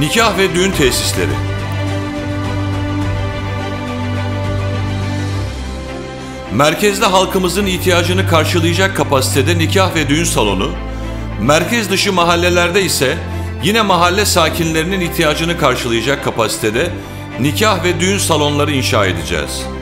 Nikah ve düğün tesisleri. Merkezde halkımızın ihtiyacını karşılayacak kapasitede nikah ve düğün salonu, merkez dışı mahallelerde ise yine mahalle sakinlerinin ihtiyacını karşılayacak kapasitede nikah ve düğün salonları inşa edeceğiz.